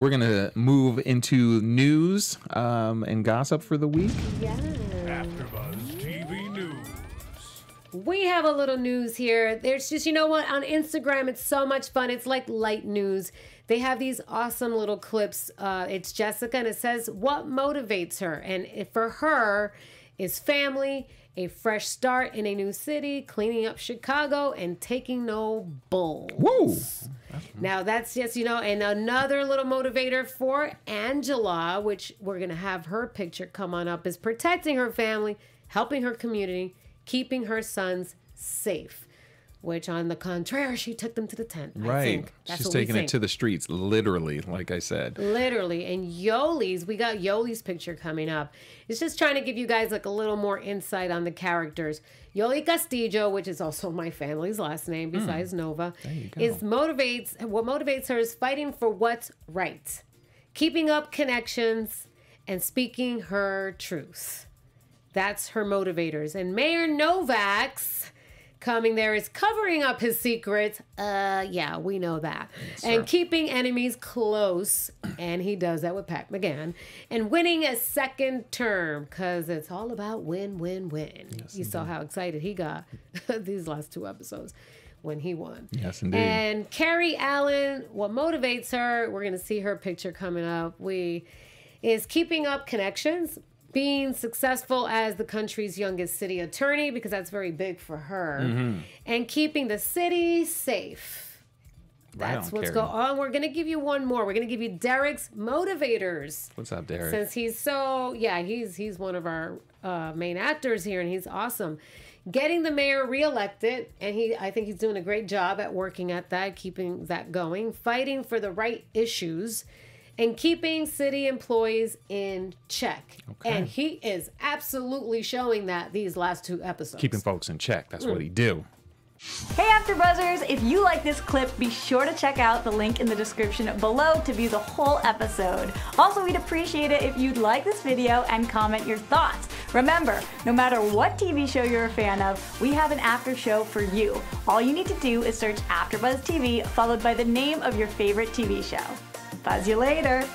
We're going to move into news and gossip for the week. Yes. AfterBuzz TV News. We have a little news here. There's just, you know what, on Instagram, it's so much fun. It's like light news. They have these awesome little clips. It's Jessica, and it says what motivates her. And for her is family, a fresh start in a new city, cleaning up Chicago, and taking no bull. Woo! Now that's just, you know, and another little motivator for Angela, which we're going to have her picture come on up, is protecting her family, helping her community, keeping her sons safe. Which, on the contrary, she took them to the tent. Right. I think. That's She's taking it to the streets, literally, like I said. Literally. And Yoli's, we got Yoli's picture coming up. It's just trying to give you guys like a little more insight on the characters. Yoli Castillo, which is also my family's last name besides Nova, what motivates her is fighting for what's right, keeping up connections, and speaking her truth. That's her motivators. And Mayor Novak's coming there is covering up his secrets. Yeah, we know that. Yes, and keeping enemies close. And he does that with Pat McGann. And winning a second term, because it's all about win, win, win. Yes, you saw how excited he got these last two episodes when he won. Yes, indeed. And Carrie Allen, what motivates her, we're going to see her picture coming up, is keeping up connections. Being successful as the country's youngest city attorney, because that's very big for her, and keeping the city safe. That's what's going on. We're going to give you one more. We're going to give you Derek's motivators. What's up, Derek? Since he's so, yeah, he's one of our main actors here, and he's awesome. Getting the mayor reelected, and I think he's doing a great job at working at that, keeping that going, fighting for the right issues. And keeping city employees in check. Okay. And he is absolutely showing that these last two episodes. Keeping folks in check. That's what he do. Hey, AfterBuzzers. If you like this clip, be sure to check out the link in the description below to view the whole episode. Also, we'd appreciate it if you'd like this video and comment your thoughts. Remember, no matter what TV show you're a fan of, we have an after show for you. All you need to do is search AfterBuzz TV, followed by the name of your favorite TV show. Buzz you later.